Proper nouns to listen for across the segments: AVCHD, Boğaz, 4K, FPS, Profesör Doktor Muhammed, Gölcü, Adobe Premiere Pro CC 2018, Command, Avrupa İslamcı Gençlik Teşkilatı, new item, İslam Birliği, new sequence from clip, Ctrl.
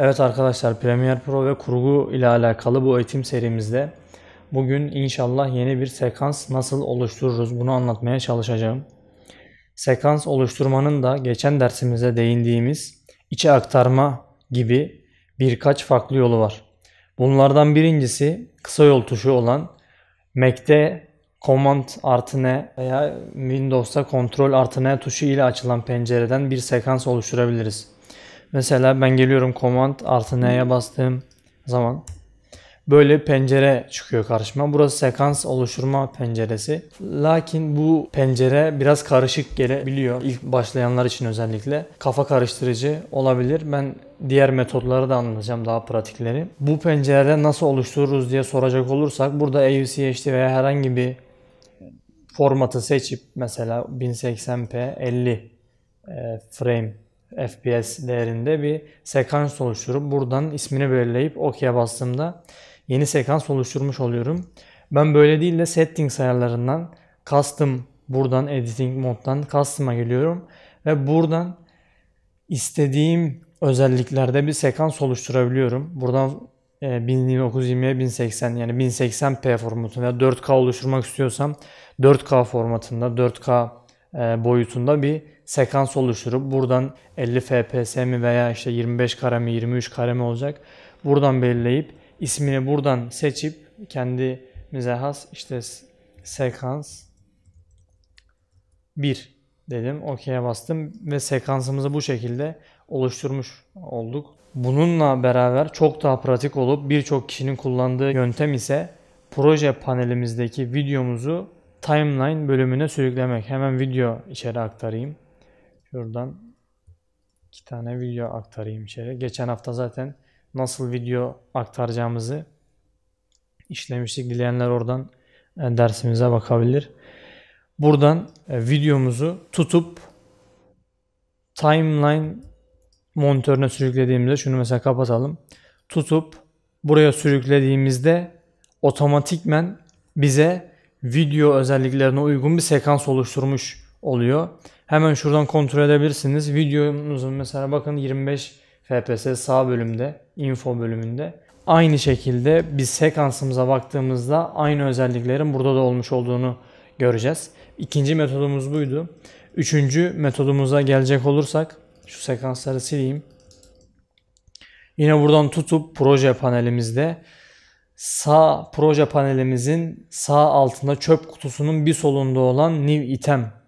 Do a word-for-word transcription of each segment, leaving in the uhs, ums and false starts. Evet arkadaşlar, Premiere Pro ve kurgu ile alakalı bu eğitim serimizde bugün inşallah yeni bir sekans nasıl oluştururuz bunu anlatmaya çalışacağım. Sekans oluşturmanın da geçen dersimizde değindiğimiz içe aktarma gibi birkaç farklı yolu var. Bunlardan birincisi kısa yol tuşu olan Mac'te Command artı N veya Windows'ta Ctrl artı N tuşu ile açılan pencereden bir sekans oluşturabiliriz. Mesela ben geliyorum, Command artı N'ye bastığım zaman böyle pencere çıkıyor karşıma. Burası sekans oluşturma penceresi. Lakin bu pencere biraz karışık gelebiliyor. İlk başlayanlar için özellikle kafa karıştırıcı olabilir. Ben diğer metotları da anlatacağım, daha pratikleri. Bu pencerede nasıl oluştururuz diye soracak olursak burada A V C H D veya herhangi bir formatı seçip mesela bin seksen p elli frame F P S değerinde bir sekans oluşturup buradan ismini belirleyip okey'e bastığımda yeni sekans oluşturmuş oluyorum. Ben böyle değil de settings ayarlarından custom, buradan editing moddan custom'a geliyorum ve buradan istediğim özelliklerde bir sekans oluşturabiliyorum. Buradan bin dokuz yüz yirmiye bin seksen yani bin seksen p formatında dört K oluşturmak istiyorsam dört K formatında dört K boyutunda bir sekans oluşturup buradan elli f p s mi veya işte yirmi beş kare mi yirmi üç kare mi olacak, buradan belirleyip ismini buradan seçip kendimize has işte sekans bir dedim, okey'e bastım ve sekansımızı bu şekilde oluşturmuş olduk. Bununla beraber çok daha pratik olup birçok kişinin kullandığı yöntem ise proje panelimizdeki videomuzu timeline bölümüne sürüklemek. Hemen video içeri aktarayım. Şuradan iki tane video aktarayım içeri. Geçen hafta zaten nasıl video aktaracağımızı işlemiştik. Dileyenler oradan dersimize bakabilir. Buradan videomuzu tutup timeline monitörüne sürüklediğimizde, şunu mesela kapatalım. Tutup buraya sürüklediğimizde otomatikmen bize video özelliklerine uygun bir sekans oluşturmuş oluyor. Hemen şuradan kontrol edebilirsiniz. Videomuzun mesela bakın yirmi beş f p s sağ bölümde, info bölümünde. Aynı şekilde biz sekansımıza baktığımızda aynı özelliklerin burada da olmuş olduğunu göreceğiz. İkinci metodumuz buydu. Üçüncü metodumuza gelecek olursak, şu sekansları sileyim. Yine buradan tutup proje panelimizde sağ proje panelimizin sağ altında çöp kutusunun bir solunda olan New Item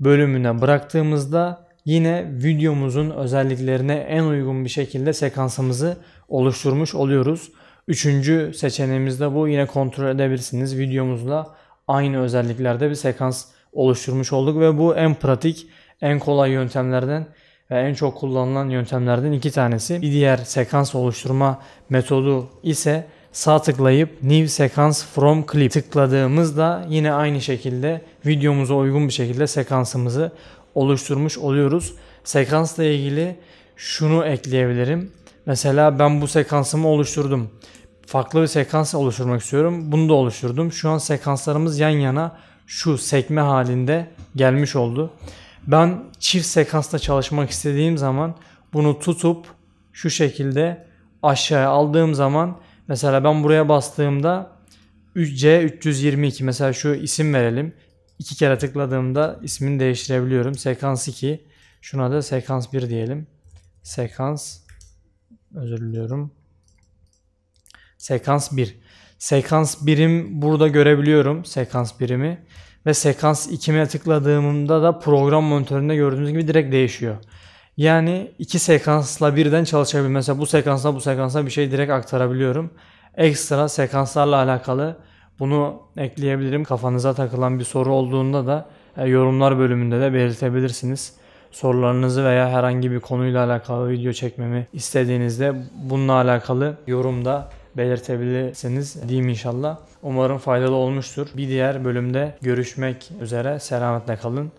bölümüne bıraktığımızda yine videomuzun özelliklerine en uygun bir şekilde sekansımızı oluşturmuş oluyoruz. Üçüncü seçeneğimiz de bu. Yine kontrol edebilirsiniz. Videomuzla aynı özelliklerde bir sekans oluşturmuş olduk ve bu en pratik, en kolay yöntemlerden ve en çok kullanılan yöntemlerden iki tanesi. Bir diğer sekans oluşturma metodu ise sağ tıklayıp New Sequence From Clip tıkladığımızda yine aynı şekilde videomuza uygun bir şekilde sekansımızı oluşturmuş oluyoruz. Sekansla ilgili şunu ekleyebilirim. Mesela ben bu sekansımı oluşturdum. Farklı bir sekans oluşturmak istiyorum. Bunu da oluşturdum. Şu an sekanslarımız yan yana şu sekme halinde gelmiş oldu. Ben çift sekansla çalışmak istediğim zaman bunu tutup şu şekilde aşağıya aldığım zaman mesela ben buraya bastığımda C üç yüz yirmi iki mesela şu isim verelim. İki kere tıkladığımda ismini değiştirebiliyorum. Sekans iki. Şuna da sekans bir diyelim. Sekans özür diliyorum. Sekans bir. Sekans birim burada görebiliyorum. Sekans birimi ve sekans ikime tıkladığımda da program monitöründe gördüğünüz gibi direkt değişiyor. Yani iki sekansla birden çalışabiliyorum. Mesela bu sekansla bu sekansla bir şey direkt aktarabiliyorum. Ekstra sekanslarla alakalı bunu ekleyebilirim. Kafanıza takılan bir soru olduğunda da yorumlar bölümünde de belirtebilirsiniz. Sorularınızı veya herhangi bir konuyla alakalı video çekmemi istediğinizde bununla alakalı yorumda belirtebilirsiniz diyeyim inşallah. Umarım faydalı olmuştur. Bir diğer bölümde görüşmek üzere. Selametle kalın.